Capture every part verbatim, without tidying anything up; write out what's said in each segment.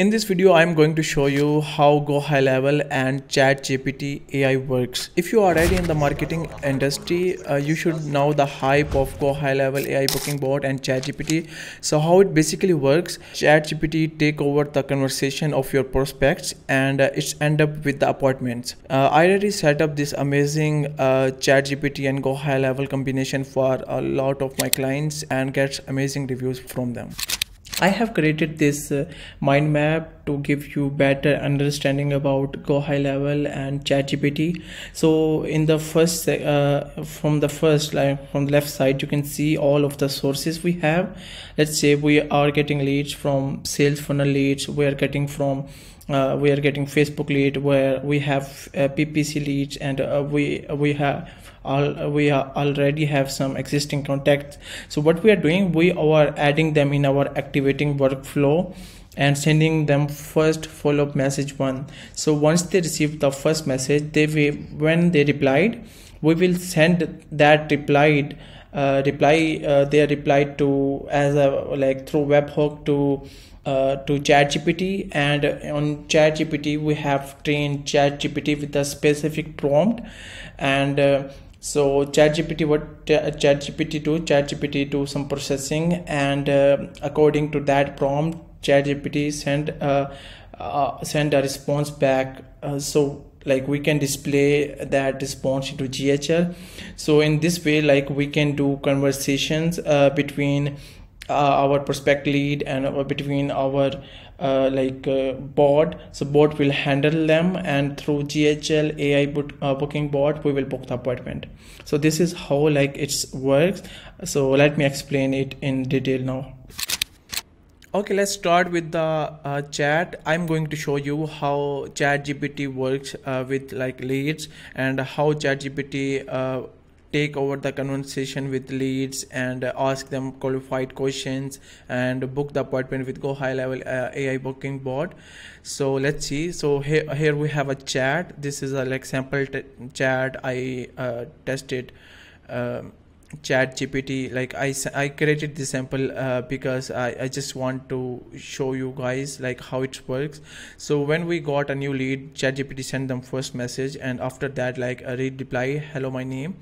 In this video, I'm going to show you how Go High Level and ChatGPT A I works. If you are already in the marketing industry, uh, you should know the hype of Go High Level A I booking bot and ChatGPT. So how it basically works, ChatGPT take over the conversation of your prospects and uh, it's end up with the appointments. Uh, I already set up this amazing uh, ChatGPT and Go High Level combination for a lot of my clients and gets amazing reviews from them. I have created this uh, mind map to give you better understanding about Go High Level and ChatGPT. So in the first, uh, from the first line from the left side, you can see all of the sources we have. Let's say we are getting leads from sales funnel leads. We are getting from, uh, we are getting Facebook lead, where we have uh, P P C leads, and uh, we we have. All, we are already have some existing contacts. So what we are doing, we are adding them in our activating workflow and sending them first follow-up message one. So once they receive the first message, they will, when they replied, we will send that replied uh, reply uh, their reply to as a like through webhook to Uh, to ChatGPT, and on ChatGPT we have trained ChatGPT with a specific prompt, and uh, so ChatGPT what ChatGPT do ChatGPT do some processing, and uh, according to that prompt ChatGPT send uh, uh, send a response back. Uh, so like we can display that response into G H L. So in this way, like we can do conversations uh, between Uh, our prospect lead and uh, between our uh, like uh, bot. So bot will handle them, and through G H L A I book, uh, booking bot we will book the appointment. So this is how like it works. So let me explain it in detail now. Okay, let's start with the uh, chat. I'm going to show you how ChatGPT works uh, with like leads, and how ChatGPT uh, take over the conversation with leads and ask them qualified questions and book the appointment with Go High Level uh, A I booking bot. So let's see. So here, here we have a chat. This is a like sample chat. I uh, tested uh, ChatGPT. Like I, I created this sample uh, because I, I just want to show you guys like how it works. So when we got a new lead, ChatGPT sent them first message, and after that like a read reply, hello, my name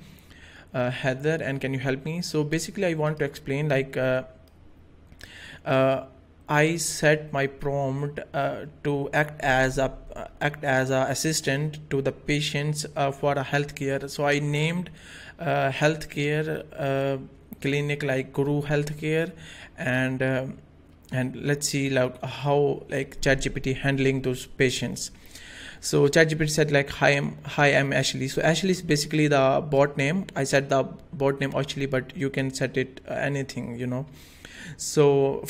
Uh, Heather, and can you help me? So basically I want to explain like uh, uh, I set my prompt uh, to act as a uh, act as a assistant to the patients uh, for a healthcare. So I named uh, healthcare uh, clinic like Guru Healthcare, and uh, and let's see like how like ChatGPT handling those patients. So ChatGPT said like, hi, I'm, hi, I'm Ashley. So Ashley is basically the bot name. I said the bot name Ashley, but you can set it uh, anything, you know. So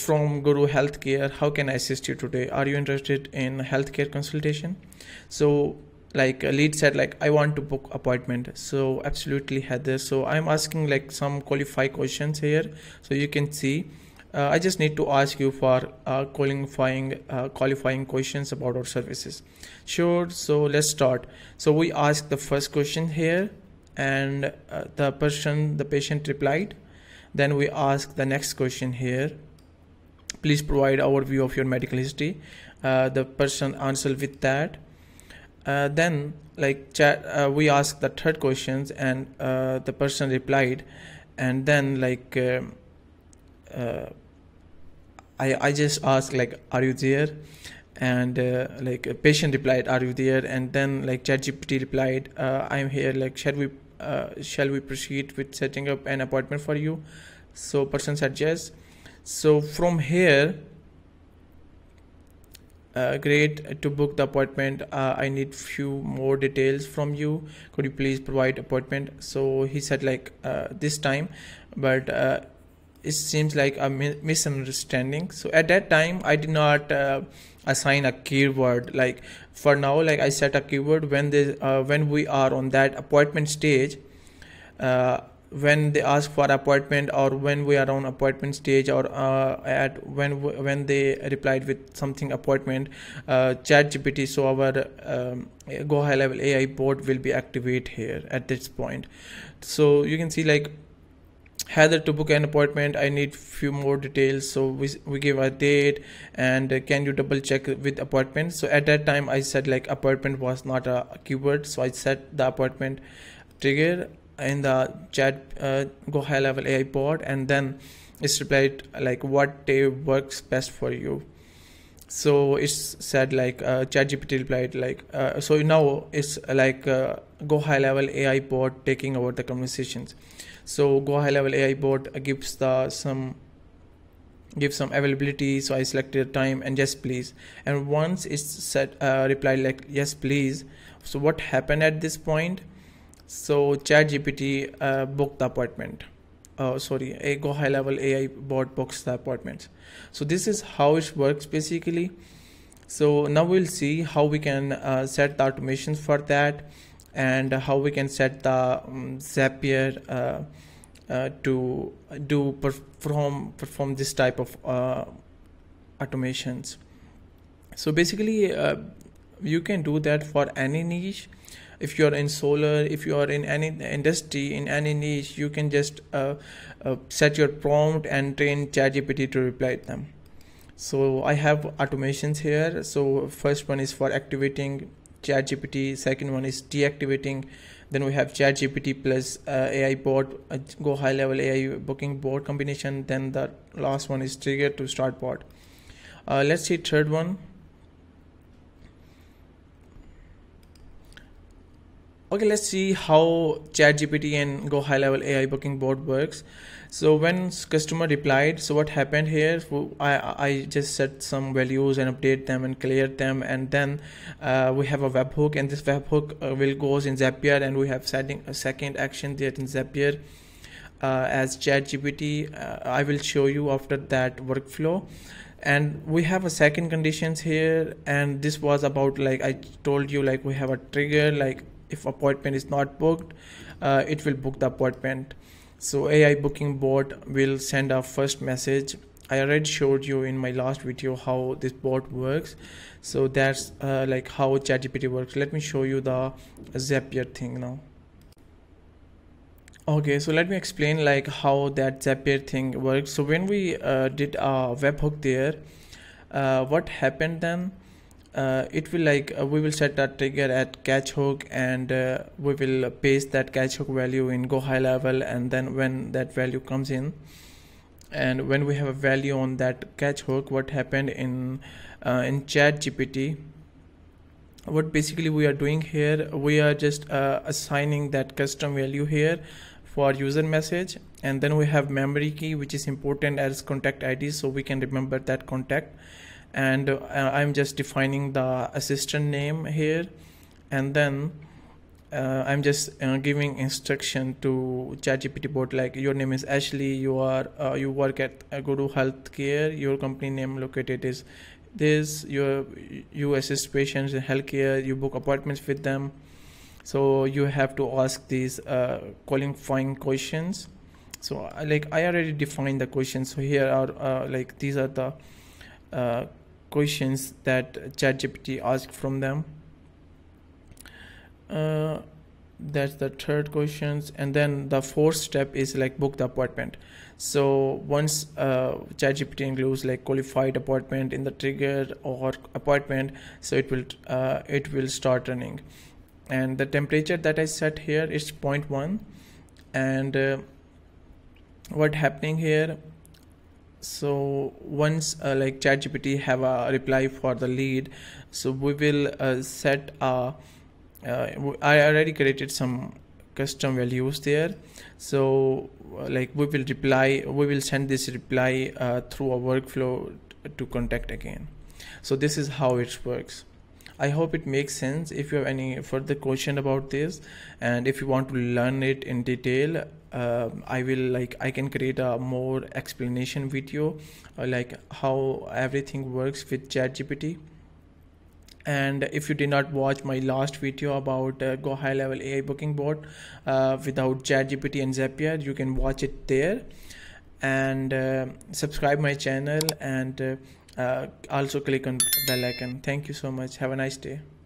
from Guru Healthcare, how can I assist you today? Are you interested in healthcare consultation? So like a lead said like, I want to book appointment. So absolutely, Heather. So I'm asking like some qualified questions here. So you can see. Uh, I just need to ask you for uh, qualifying uh, qualifying questions about our services. Sure, so let's start. So we asked the first question here, and uh, the person, the patient replied. Then we asked the next question here. Please provide overview of your medical history. Uh, the person answered with that. Uh, then like chat, uh, we asked the third questions, and uh, the person replied, and then like. Uh, Uh, I, I just asked like, are you there? And uh, like a patient replied, are you there? And then like ChatGPT replied, uh, I'm here. Like, shall we uh, shall we proceed with setting up an appointment for you? So person said yes. So from here, uh, great, to book the appointment, uh, I need few more details from you. Could you please provide appointment? So he said like uh, this time, but uh, it seems like a misunderstanding. So at that time I did not uh, assign a keyword. Like for now, like I set a keyword when they uh, when we are on that appointment stage, uh, when they ask for appointment, or when we are on appointment stage, or uh, at when when they replied with something appointment, uh, ChatGPT, so our um, Go High Level A I bot will be activate here at this point. So you can see like Heather, to book an appointment, I need few more details. So we, we give a date and uh, can you double check with appointment? So at that time I said like appointment was not a keyword. So I set the appointment trigger in the chat uh, Go High Level A I bot, and then it's replied like what day works best for you. So it's said like uh, ChatGPT replied like uh, so now it's like uh, Go High Level A I bot taking over the conversations. So Go High Level A I bot gives the some gives some availability. So I selected time and yes please, and once it's said uh, replied like yes please. So what happened at this point? So ChatGPT uh, booked the appointment. Uh, sorry, a Go High Level A I bot books the appointments. So this is how it works basically. So now we'll see how we can uh, set the automations for that, and how we can set the um, Zapier uh, uh, to do perform perform this type of uh, automations. So basically, uh, you can do that for any niche. If you are in solar, if you are in any industry, in any niche, you can just uh, uh, set your prompt and train ChatGPT to reply to them. So I have automations here. So first one is for activating ChatGPT, second one is deactivating. Then we have ChatGPT plus uh, A I bot, uh, Go High Level A I booking bot combination. Then the last one is trigger to start bot. Uh, let's see third one. Okay, let's see how ChatGPT and Go High Level A I booking bot works. So when customer replied, so what happened here? I, I just set some values and update them and clear them, and then uh, we have a webhook, and this webhook uh, will goes in Zapier, and we have setting a second action there in Zapier uh, as ChatGPT. Uh, I will show you after that workflow. And we have a second conditions here, and this was about like I told you like we have a trigger like. If appointment is not booked, uh, it will book the appointment. So A I booking bot will send a first message. I already showed you in my last video how this bot works. So that's uh, like how ChatGPT works. Let me show you the Zapier thing now. Okay, so let me explain like how that Zapier thing works. So when we uh, did a webhook there, uh, what happened then? Uh, it will like uh, we will set that trigger at catch hook, and uh, we will paste that catch hook value in Go High Level, and then when that value comes in, and when we have a value on that catch hook, what happened in uh, in ChatGPT? What basically we are doing here? We are just uh, assigning that custom value here for user message, and then we have memory key, which is important as contact I D, so we can remember that contact. And uh, I'm just defining the assistant name here, and then uh, I'm just uh, giving instruction to ChatGPT bot like your name is Ashley, you are uh, you work at uh, Guru Healthcare, your company name located is this, your you assist patients in healthcare, you book appointments with them, so you have to ask these uh, qualifying questions. So uh, like I already defined the questions, so here are uh, like these are the Uh, questions that ChatGPT asked from them. Uh, that's the third questions, and then the fourth step is like book the appointment. So once uh, ChatGPT includes like qualified appointment in the trigger or appointment, so it will uh, it will start running. And the temperature that I set here is zero point one, and uh, what happening here? So once uh, like ChatGPT have a reply for the lead, so we will uh, set a uh, I already created some custom values there, so uh, like we will reply we will send this reply uh, through a workflow to contact again. So this is how it works. I hope it makes sense. If you have any further question about this, and if you want to learn it in detail, uh, I will like I can create a more explanation video uh, like how everything works with ChatGPT. And if you did not watch my last video about uh, Go High Level A I booking bot uh, without ChatGPT and Zapier, you can watch it there. And uh, subscribe my channel, and uh, Uh, also click on the bell icon. Thank you so much. Have a nice day.